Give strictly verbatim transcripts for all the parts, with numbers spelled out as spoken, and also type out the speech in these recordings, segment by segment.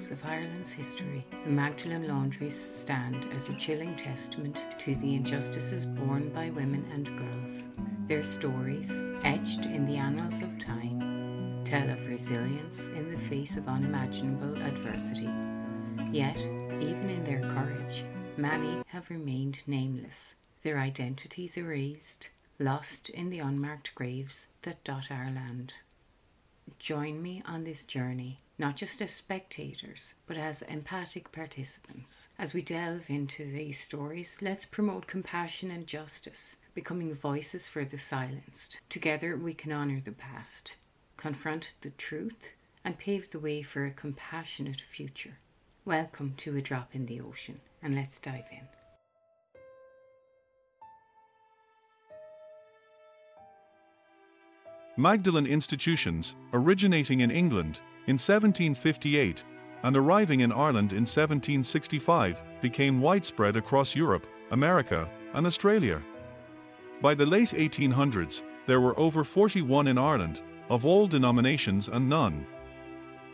annals of Ireland's history, the Magdalene Laundries stand as a chilling testament to the injustices borne by women and girls. Their stories, etched in the annals of time, tell of resilience in the face of unimaginable adversity. Yet, even in their courage, many have remained nameless, their identities erased, lost in the unmarked graves that dot our land. Join me on this journey, not just as spectators, but as empathic participants. As we delve into these stories, let's promote compassion and justice, becoming voices for the silenced. Together we can honour the past, confront the truth, and pave the way for a compassionate future. Welcome to A Drop in the Ocean, and let's dive in. Magdalene institutions, originating in England in seventeen fifty-eight and arriving in Ireland in seventeen sixty-five, became widespread across Europe, America, and Australia. By the late eighteen hundreds, there were over forty-one in Ireland, of all denominations and none.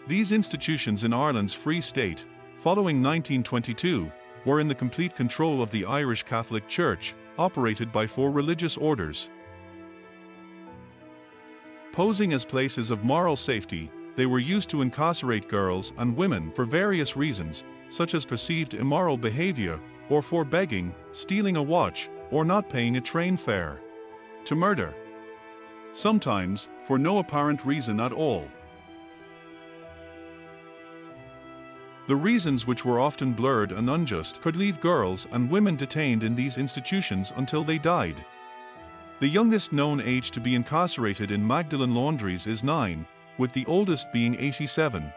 These institutions in Ireland's Free State, following nineteen twenty-two, were in the complete control of the Irish Catholic Church, operated by four religious orders. Posing as places of moral safety, they were used to incarcerate girls and women for various reasons, such as perceived immoral behavior, or for begging, stealing a watch, or not paying a train fare. To murder. Sometimes, for no apparent reason at all. The reasons, which were often blurred and unjust, could leave girls and women detained in these institutions until they died. The youngest known age to be incarcerated in Magdalene Laundries is nine, with the oldest being eighty-seven.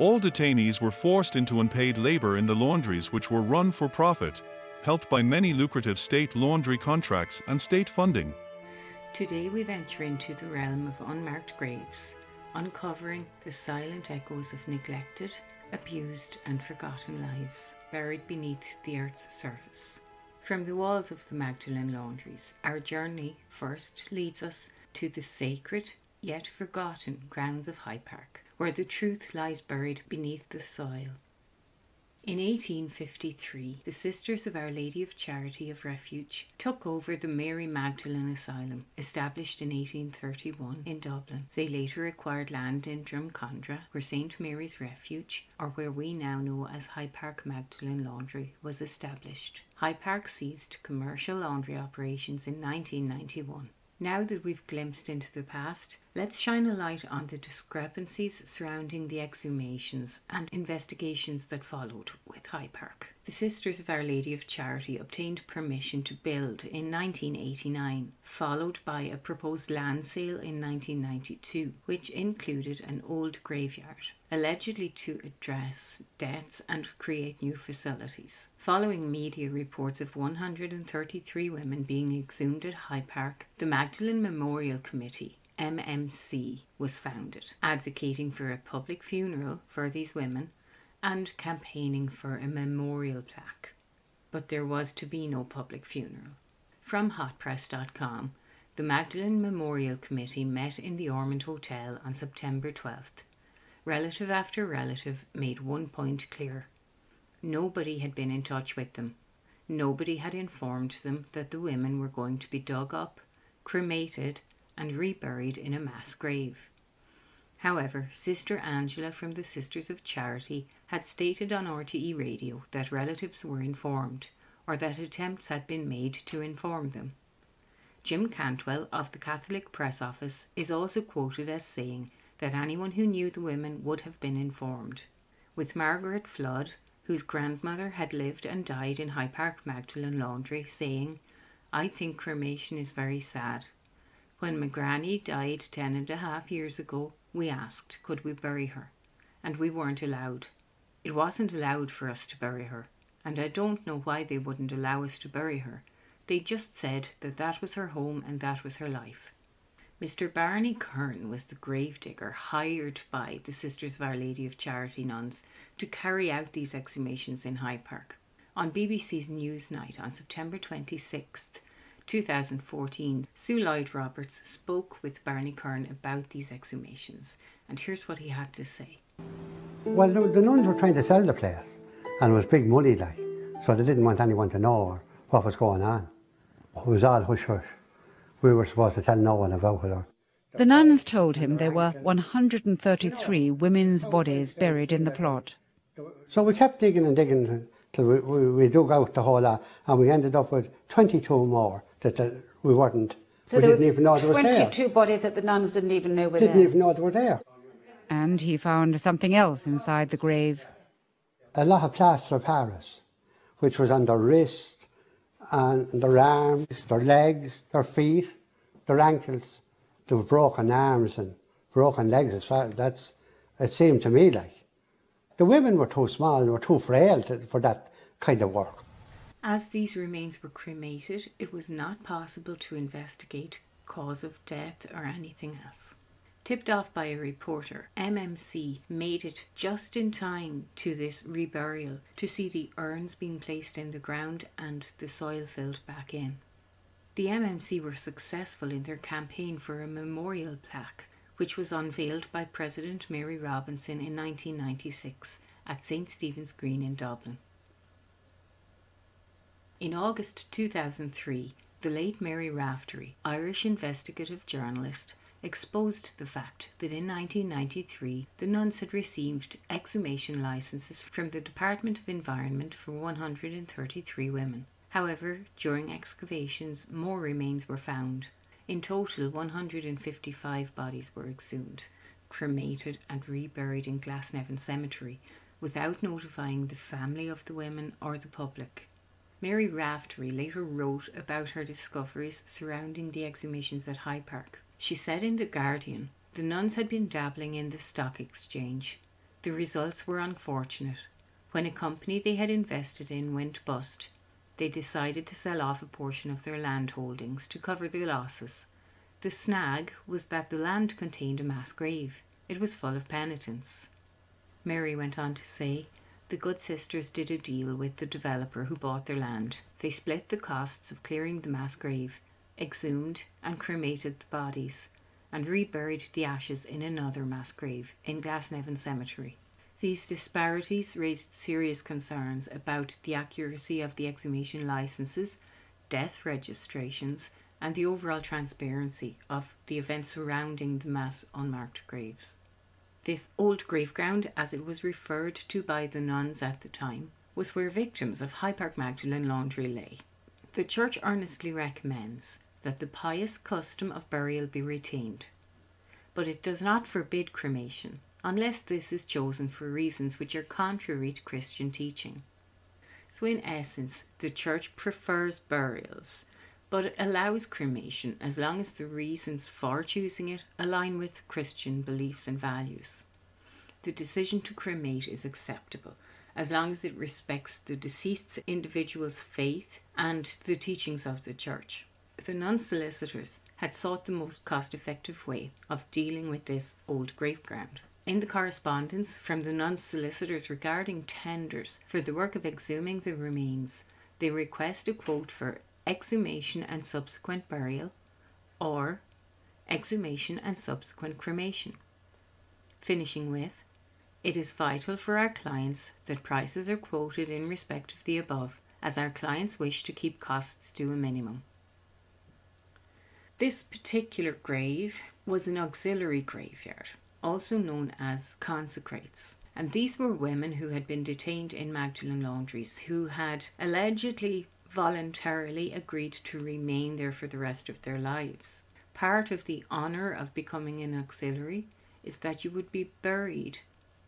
All detainees were forced into unpaid labor in the laundries, which were run for profit, helped by many lucrative state laundry contracts and state funding. Today we venture into the realm of unmarked graves, uncovering the silent echoes of neglected, abused and forgotten lives buried beneath the earth's surface. From the walls of the Magdalene Laundries, our journey first leads us to the sacred yet forgotten grounds of High Park, where the truth lies buried beneath the soil. In eighteen fifty-three, the Sisters of Our Lady of Charity of Refuge took over the Mary Magdalene Asylum, established in eighteen thirty-one in Dublin. They later acquired land in Drumcondra, where Saint Mary's Refuge, or where we now know as High Park Magdalene Laundry, was established. High Park ceased commercial laundry operations in nineteen ninety-one. Now that we've glimpsed into the past, let's shine a light on the discrepancies surrounding the exhumations and investigations that followed with High Park. The Sisters of Our Lady of Charity obtained permission to build in nineteen eighty-nine, followed by a proposed land sale in nineteen ninety-two, which included an old graveyard, allegedly to address debts and create new facilities. Following media reports of one hundred thirty-three women being exhumed at High Park, the Magdalene Memorial Committee, M M C, was founded, advocating for a public funeral for these women and campaigning for a memorial plaque. But there was to be no public funeral. From hot press dot com, the Magdalene Memorial Committee met in the Ormond Hotel on September twelfth. Relative after relative made one point clear. Nobody had been in touch with them. Nobody had informed them that the women were going to be dug up, cremated, and reburied in a mass grave. However, Sister Angela from the Sisters of Charity had stated on R T E Radio that relatives were informed, or that attempts had been made to inform them. Jim Cantwell of the Catholic Press Office is also quoted as saying that anyone who knew the women would have been informed. With Margaret Flood, whose grandmother had lived and died in High Park Magdalene Laundry, saying, "I think cremation is very sad. When my granny died ten and a half years ago, we asked, could we bury her? And we weren't allowed. It wasn't allowed for us to bury her. And I don't know why they wouldn't allow us to bury her. They just said that that was her home and that was her life." Mister Barney Kern was the gravedigger hired by the Sisters of Our Lady of Charity nuns to carry out these exhumations in High Park. On B B C's Newsnight on September twenty-sixth, two thousand fourteen, Sue Lloyd-Roberts spoke with Barney Curran about these exhumations, and here's what he had to say. Well, the nuns were trying to sell the place, and it was big money, like, so they didn't want anyone to know what was going on. It was all hush-hush. We were supposed to tell no one about it. The nuns told him there were one hundred thirty-three women's bodies buried in the plot. So we kept digging and digging till we, we, we dug out the whole lot, and we ended up with twenty-two more that the, we weren't. So we didn't even know they were there. twenty-two bodies that the nuns didn't even know were there. Didn't even know they were there. And he found something else inside the grave. A lot of plaster of Paris, which was on their wrists, and their arms, their legs, their feet, their ankles. There were broken arms and broken legs as well. That's, it seemed to me like. The women were too small and were too frail to, for that kind of work. As these remains were cremated, it was not possible to investigate cause of death or anything else. Tipped off by a reporter, M M C made it just in time to this reburial to see the urns being placed in the ground and the soil filled back in. The M M C were successful in their campaign for a memorial plaque, which was unveiled by President Mary Robinson in nineteen ninety-six at Saint Stephen's Green in Dublin. In August two thousand three, the late Mary Raftery, Irish investigative journalist, exposed the fact that in nineteen ninety-three the nuns had received exhumation licenses from the Department of Environment for one hundred thirty-three women. However, during excavations more remains were found. In total, one hundred fifty-five bodies were exhumed, cremated and reburied in Glasnevin Cemetery without notifying the family of the women or the public. Mary Raftery later wrote about her discoveries surrounding the exhumations at High Park. She said in The Guardian, the nuns had been dabbling in the stock exchange. The results were unfortunate. When a company they had invested in went bust, they decided to sell off a portion of their land holdings to cover their losses. The snag was that the land contained a mass grave. It was full of penitents. Mary went on to say, the good sisters did a deal with the developer who bought their land. They split the costs of clearing the mass grave, exhumed and cremated the bodies, and reburied the ashes in another mass grave in Glasnevin Cemetery. These disparities raised serious concerns about the accuracy of the exhumation licenses, death registrations, and the overall transparency of the events surrounding the mass unmarked graves. This old graveground, as it was referred to by the nuns at the time, was where victims of High Park Magdalene Laundry lay. The Church earnestly recommends that the pious custom of burial be retained, but it does not forbid cremation unless this is chosen for reasons which are contrary to Christian teaching. So in essence, the Church prefers burials, but allows cremation as long as the reasons for choosing it align with Christian beliefs and values. The decision to cremate is acceptable as long as it respects the deceased individual's faith and the teachings of the Church. The nuns' solicitors had sought the most cost-effective way of dealing with this old graveground. In the correspondence from the nuns' solicitors regarding tenders for the work of exhuming the remains, they request a quote for exhumation and subsequent burial or exhumation and subsequent cremation, finishing with, it is vital for our clients that prices are quoted in respect of the above, as our clients wish to keep costs to a minimum. This particular grave was an auxiliary graveyard, also known as consecrates, and these were women who had been detained in Magdalene Laundries, who had allegedly voluntarily agreed to remain there for the rest of their lives. Part of the honour of becoming an auxiliary is that you would be buried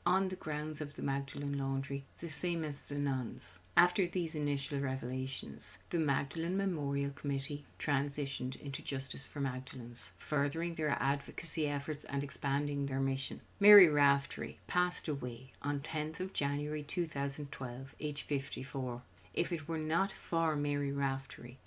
on the grounds of the Magdalene Laundry, the same as the nuns. After these initial revelations, the Magdalene Memorial Committee transitioned into Justice for Magdalene's, furthering their advocacy efforts and expanding their mission. Mary Raftery passed away on tenth of January two thousand twelve, aged fifty-four. If it were not for Mary Raftery,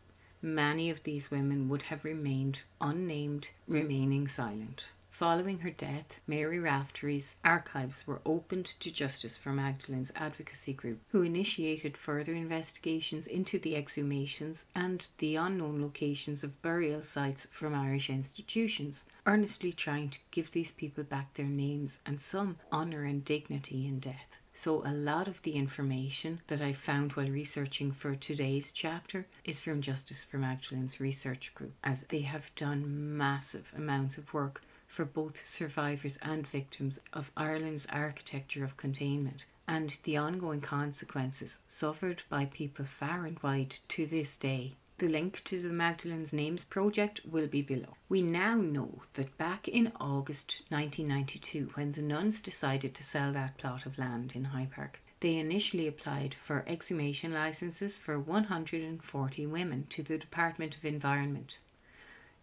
many of these women would have remained unnamed, remaining silent. Following her death, Mary Raftery's archives were opened to Justice for Magdalene's advocacy group, who initiated further investigations into the exhumations and the unknown locations of burial sites from Irish institutions, earnestly trying to give these people back their names and some honour and dignity in death. So a lot of the information that I found while researching for today's chapter is from Justice for Magdalene's research group, as they have done massive amounts of work for both survivors and victims of Ireland's architecture of containment and the ongoing consequences suffered by people far and wide to this day. The link to the Magdalene's Names project will be below. We now know that back in August nineteen ninety-two, when the nuns decided to sell that plot of land in High Park, they initially applied for exhumation licenses for one hundred forty women to the Department of Environment.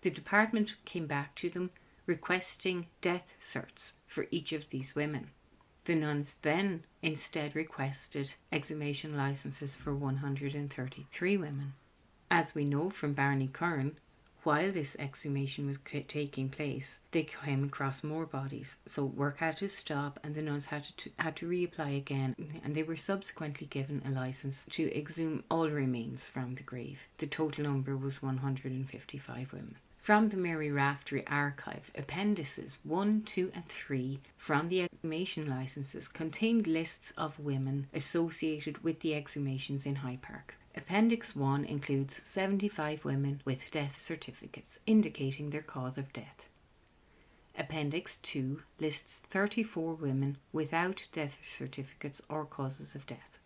The department came back to them requesting death certs for each of these women. The nuns then instead requested exhumation licenses for one hundred thirty-three women. As we know from Barney Curran, while this exhumation was taking place, they came across more bodies, so work had to stop and the nuns had to, had to reapply again, and they were subsequently given a licence to exhume all remains from the grave. The total number was one hundred fifty-five women. From the Mary Raftery archive, appendices one, two and three from the exhumation licences contained lists of women associated with the exhumations in High Park. Appendix one includes seventy-five women with death certificates indicating their cause of death. Appendix two lists thirty-four women without death certificates or causes of death.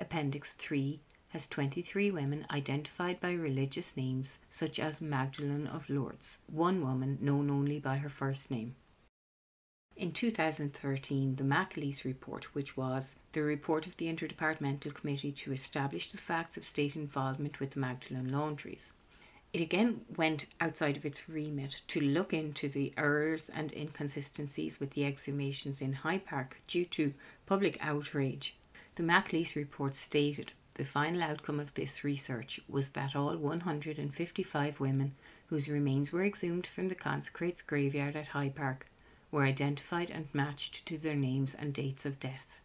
Appendix three has twenty-three women identified by religious names such as Magdalene of Lourdes, one woman known only by her first name. In two thousand thirteen, the McAleese report, which was the report of the Interdepartmental Committee to Establish the Facts of State Involvement with the Magdalene Laundries, it again went outside of its remit to look into the errors and inconsistencies with the exhumations in High Park due to public outrage. The McAleese report stated the final outcome of this research was that all one hundred fifty-five women whose remains were exhumed from the consecrates graveyard at High Park were identified and matched to their names and dates of death.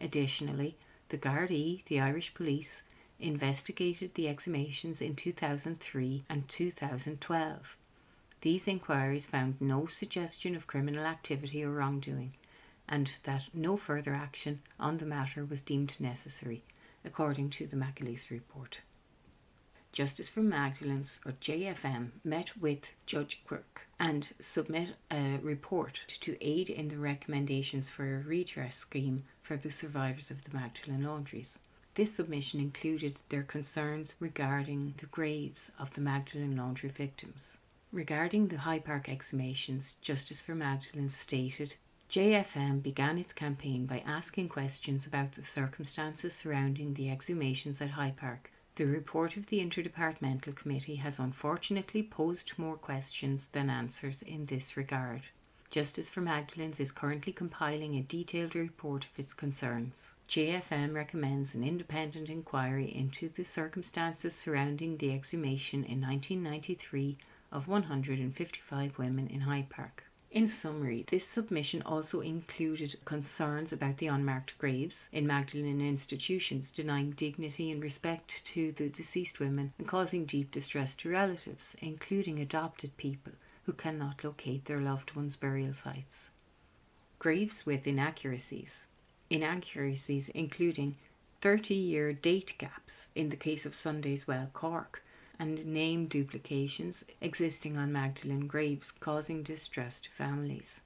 Additionally, the Gardaí, the Irish police, investigated the exhumations in two thousand three and two thousand twelve. These inquiries found no suggestion of criminal activity or wrongdoing, and that no further action on the matter was deemed necessary, according to the McAleese report. Justice for Magdalene's, or J F M, met with Judge Quirk and submit a report to aid in the recommendations for a redress scheme for the survivors of the Magdalene Laundries. This submission included their concerns regarding the graves of the Magdalene Laundry victims. Regarding the High Park exhumations, Justice for Magdalene stated, J F M began its campaign by asking questions about the circumstances surrounding the exhumations at High Park. The report of the Interdepartmental Committee has unfortunately posed more questions than answers in this regard. Justice for Magdalene's is currently compiling a detailed report of its concerns. J F M recommends an independent inquiry into the circumstances surrounding the exhumation in nineteen ninety-three of one hundred fifty-five women in Hyde Park. In summary, this submission also included concerns about the unmarked graves in Magdalene institutions, denying dignity and respect to the deceased women and causing deep distress to relatives, including adopted people who cannot locate their loved ones' burial sites. Graves with inaccuracies. Inaccuracies including thirty-year date gaps in the case of Sunday's Well, Cork, and name duplications existing on Magdalene graves, causing distress to families.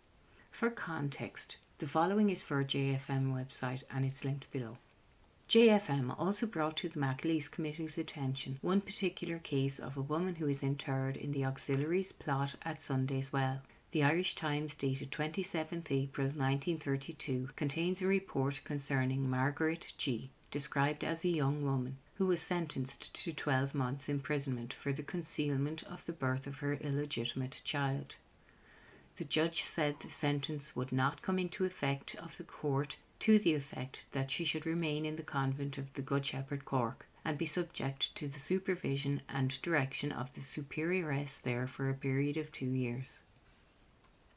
For context, the following is for a J F M website and it's linked below. J F M also brought to the McAleese Committee's attention one particular case of a woman who is interred in the auxiliaries plot at Sunday's Well. The Irish Times, dated twenty-seventh April nineteen thirty-two, contains a report concerning Margaret G., described as a young woman, who was sentenced to twelve months imprisonment for the concealment of the birth of her illegitimate child. The judge said the sentence would not come into effect of the court to the effect that she should remain in the convent of the Good Shepherd, Cork, and be subject to the supervision and direction of the superioress there for a period of two years.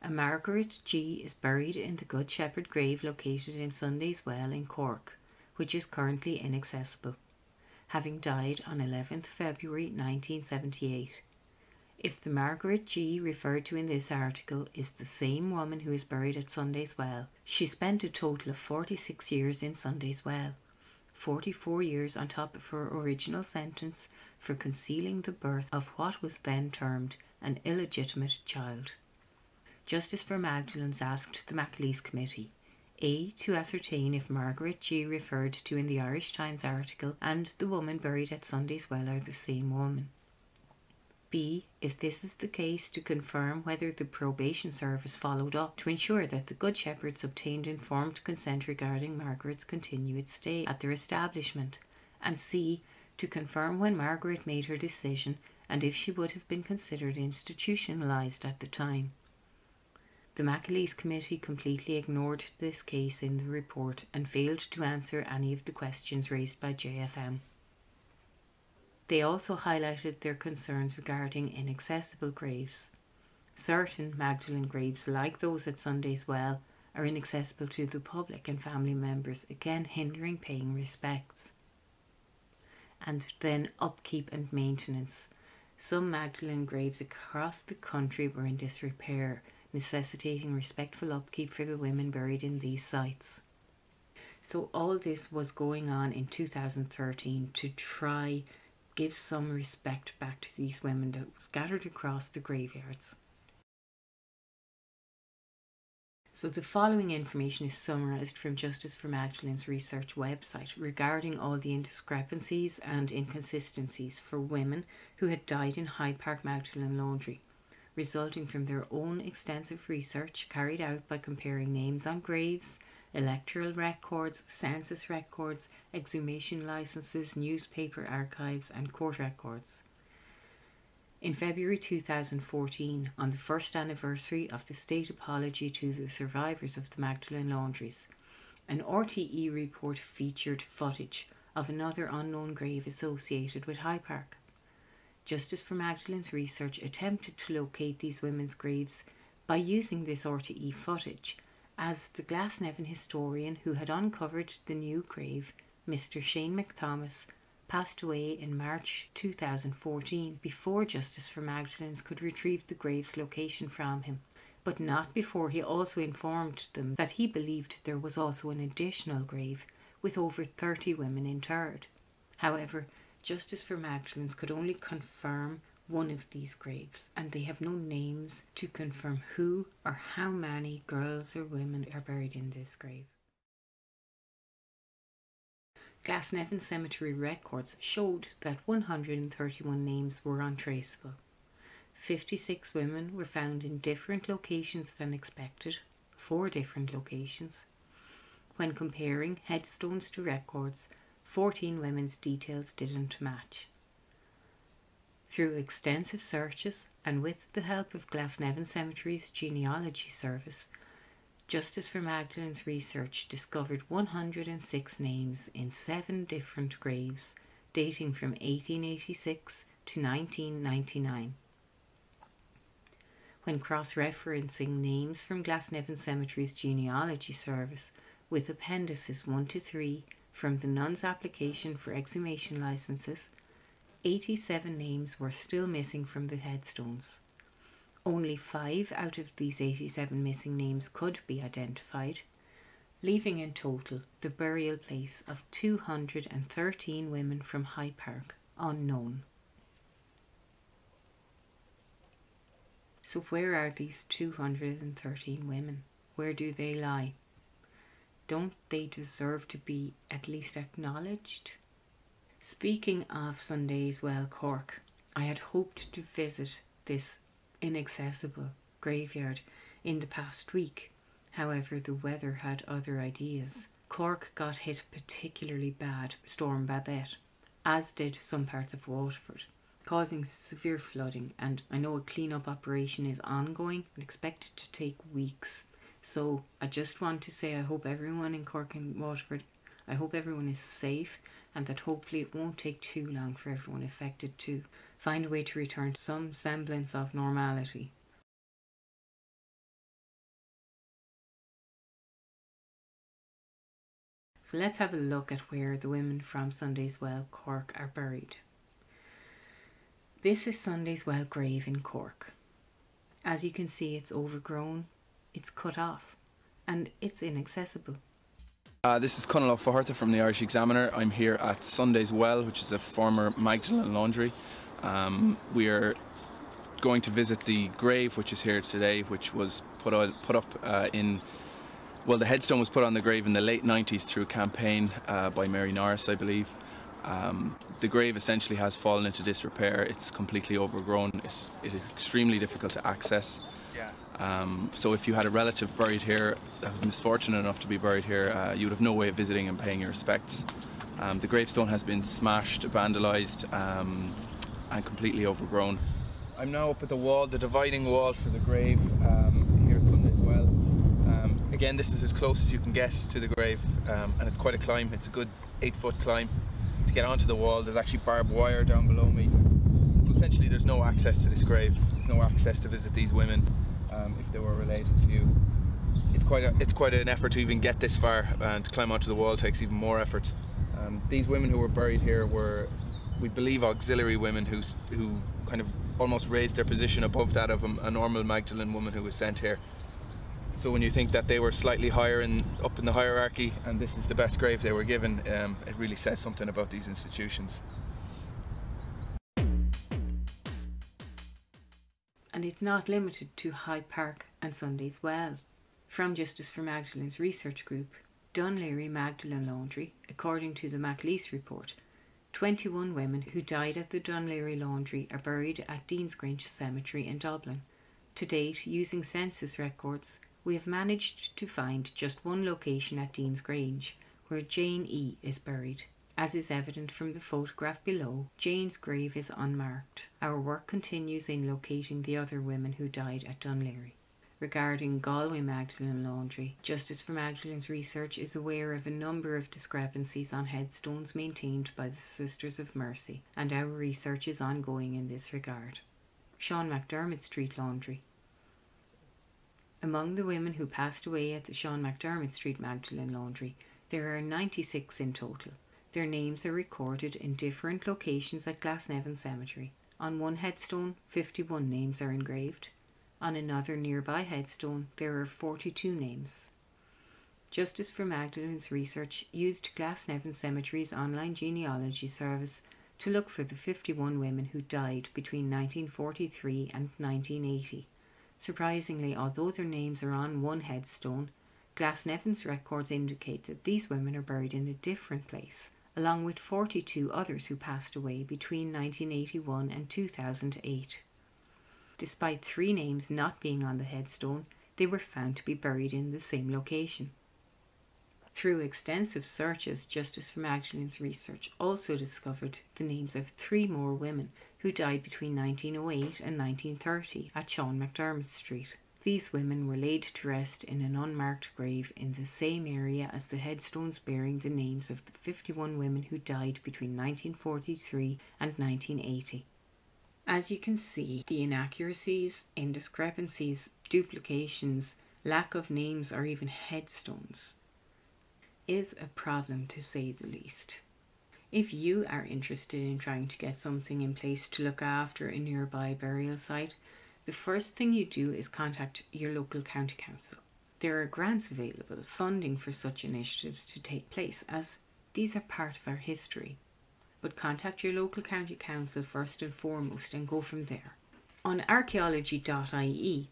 and Margaret G. is buried in the Good Shepherd grave located in Sunday's Well in Cork, which is currently inaccessible, having died on eleventh February nineteen seventy-eight. If the Margaret G. referred to in this article is the same woman who is buried at Sunday's Well, she spent a total of forty-six years in Sunday's Well, forty-four years on top of her original sentence for concealing the birth of what was then termed an illegitimate child. Justice for Magdalene's asked the McAleese Committee A. to ascertain if Margaret G. referred to in the Irish Times article and the woman buried at Sunday's Well are the same woman. B. If this is the case, to confirm whether the probation service followed up to ensure that the Good Shepherds obtained informed consent regarding Margaret's continued stay at their establishment, and C. to confirm when Margaret made her decision and if she would have been considered institutionalised at the time. The McAleese Committee completely ignored this case in the report and failed to answer any of the questions raised by J F M. They also highlighted their concerns regarding inaccessible graves. Certain Magdalene graves, like those at Sunday's Well, are inaccessible to the public and family members, again hindering paying respects. And then upkeep and maintenance. Some Magdalene graves across the country were in disrepair, necessitating respectful upkeep for the women buried in these sites. So all this was going on in two thousand thirteen to try give some respect back to these women that was scattered across the graveyards. So the following information is summarised from Justice for Magdalene's research website regarding all the indiscrepancies and inconsistencies for women who had died in High Park Magdalene Laundry, resulting from their own extensive research carried out by comparing names on graves, electoral records, census records, exhumation licences, newspaper archives and court records. In February two thousand fourteen, on the first anniversary of the state apology to the survivors of the Magdalene Laundries, an R T E report featured footage of another unknown grave associated with High Park. Justice for Magdalene's research attempted to locate these women's graves by using this R T E footage, as the Glasnevin historian who had uncovered the new grave, Mister Shane McThomas, passed away in March two thousand fourteen before Justice for Magdalene's could retrieve the grave's location from him, but not before he also informed them that he believed there was also an additional grave with over thirty women interred. However, Justice for Magdalene's could only confirm one of these graves, and they have no names to confirm who or how many girls or women are buried in this grave. Glasnevin Cemetery records showed that one hundred thirty-one names were untraceable. fifty-six women were found in different locations than expected, four different locations. When comparing headstones to records, fourteen women's details didn't match. Through extensive searches and with the help of Glasnevin Cemetery's genealogy service, Justice for Magdalene's research discovered one hundred six names in seven different graves dating from eighteen eighty-six to nineteen ninety-nine. When cross-referencing names from Glasnevin Cemetery's genealogy service with appendices one to three from the nun's application for exhumation licenses, eighty-seven names were still missing from the headstones. Only five out of these eighty-seven missing names could be identified, leaving in total the burial place of two hundred thirteen women from High Park unknown. So where are these two hundred thirteen women? Where do they lie? Don't they deserve to be at least acknowledged? Speaking of Sunday's Well, Cork, I had hoped to visit this inaccessible graveyard in the past week. However, the weather had other ideas. Cork got hit particularly bad by Storm Babette, as did some parts of Waterford, causing severe flooding, and I know a clean-up operation is ongoing and expected to take weeks. So I just want to say I hope everyone in Cork and Waterford I hope everyone is safe, and that hopefully it won't take too long for everyone affected to find a way to return to some semblance of normality. So let's have a look at where the women from Sunday's Well, Cork, are buried. This is Sunday's Well grave in Cork. As you can see, it's overgrown, it's cut off, and it's inaccessible. Uh, this is Conall O'Fatharta from the Irish Examiner. I'm here at Sunday's Well, which is a former Magdalene Laundry. Um, we are going to visit the grave, which is here today, which was put, on, put up uh, in... Well, the headstone was put on the grave in the late nineties through a campaign uh, by Mary Norris, I believe. Um, the grave essentially has fallen into disrepair. It's completely overgrown. It, it is extremely difficult to access. Yeah. Um, so if you had a relative buried here that was misfortunate enough to be buried here, uh, you would have no way of visiting and paying your respects. Um, the gravestone has been smashed, vandalised, um, and completely overgrown. I'm now up at the wall, the dividing wall for the grave um, here at Sunday's Well. Um, again, this is as close as you can get to the grave, um, and it's quite a climb. It's a good eight foot climb to get onto the wall. There's actually barbed wire down below me. So essentially there's no access to this grave. There's no access to visit these women. Um, if they were related to you. It's quite, a, it's quite an effort to even get this far, and to climb onto the wall takes even more effort. Um, these women who were buried here were, we believe, auxiliary women who, who kind of almost raised their position above that of a, a normal Magdalene woman who was sent here. So when you think that they were slightly higher in, up in the hierarchy, and this is the best grave they were given, um, it really says something about these institutions. And it's not limited to High Park and Sunday's Well. From Justice for Magdalene's research group, Dunleary Magdalene Laundry, according to the McAleese report, twenty-one women who died at the Dunleary Laundry are buried at Deans Grange Cemetery in Dublin. To date, using census records, we have managed to find just one location at Deans Grange, where Jane E. is buried. As is evident from the photograph below, Jane's grave is unmarked. Our work continues in locating the other women who died at Dunleary. Regarding Galway Magdalene Laundry, Justice for Magdalene's research is aware of a number of discrepancies on headstones maintained by the Sisters of Mercy, and our research is ongoing in this regard. Sean McDermott Street Laundry. Among the women who passed away at the Sean McDermott Street Magdalene Laundry, there are ninety-six in total. Their names are recorded in different locations at Glasnevin Cemetery. On one headstone, fifty-one names are engraved. On another nearby headstone, there are forty-two names. Justice for Magdalene's research used Glasnevin Cemetery's online genealogy service to look for the fifty-one women who died between nineteen forty-three and nineteen eighty. Surprisingly, although their names are on one headstone, Glasnevin's records indicate that these women are buried in a different place, along with forty-two others who passed away between nineteen eighty-one and two thousand eight. Despite three names not being on the headstone, they were found to be buried in the same location. Through extensive searches, Justice for Magdalene's research also discovered the names of three more women who died between nineteen oh eight and nineteen thirty at Sean McDermott Street. These women were laid to rest in an unmarked grave in the same area as the headstones bearing the names of the fifty-one women who died between nineteen forty-three and nineteen eighty. As you can see, the inaccuracies, indiscrepancies, duplications, lack of names or even headstones is a problem, to say the least. If you are interested in trying to get something in place to look after a nearby burial site, the first thing you do is contact your local county council. There are grants available, funding for such initiatives to take place, as these are part of our history. But contact your local county council first and foremost and go from there. On archaeology dot I E,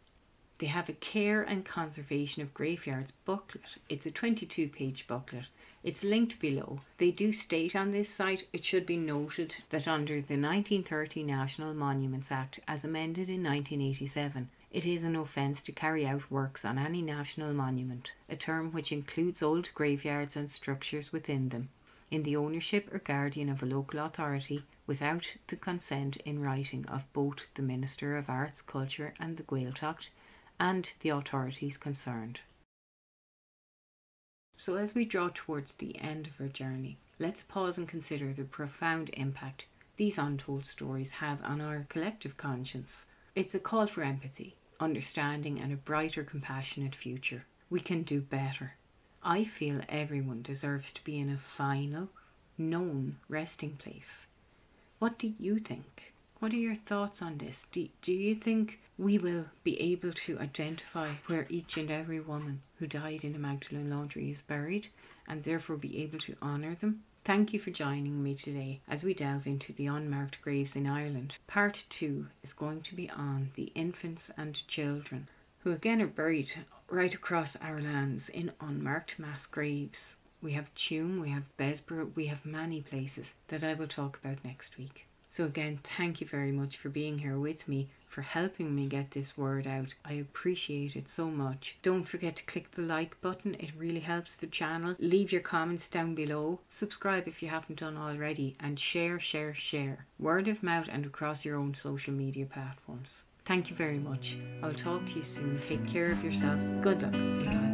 they have a Care and Conservation of Graveyards booklet. It's a twenty-two page booklet. It's linked below. They do state on this site, it should be noted, that under the nineteen thirty National Monuments Act, as amended in nineteen eighty-seven, it is an offence to carry out works on any national monument, a term which includes old graveyards and structures within them, in the ownership or guardian of a local authority, without the consent in writing of both the Minister of Arts, Culture and the Gaeltacht, and the authorities concerned. So as we draw towards the end of our journey, let's pause and consider the profound impact these untold stories have on our collective conscience. It's a call for empathy, understanding and a brighter, compassionate future. We can do better. I feel everyone deserves to be in a final, known resting place. What do you think? What are your thoughts on this? Do, do you think we will be able to identify where each and every woman who died in a Magdalene Laundry is buried and therefore be able to honour them? Thank you for joining me today as we delve into the unmarked graves in Ireland. Part two is going to be on the infants and children, who again are buried right across our lands in unmarked mass graves. We have Tuam, we have Besborough, we have many places that I will talk about next week. So again, thank you very much for being here with me, for helping me get this word out. I appreciate it so much. Don't forget to click the like button. It really helps the channel. Leave your comments down below. Subscribe if you haven't done already, and share, share, share. Word of mouth and across your own social media platforms. Thank you very much. I'll talk to you soon. Take care of yourself. Good luck.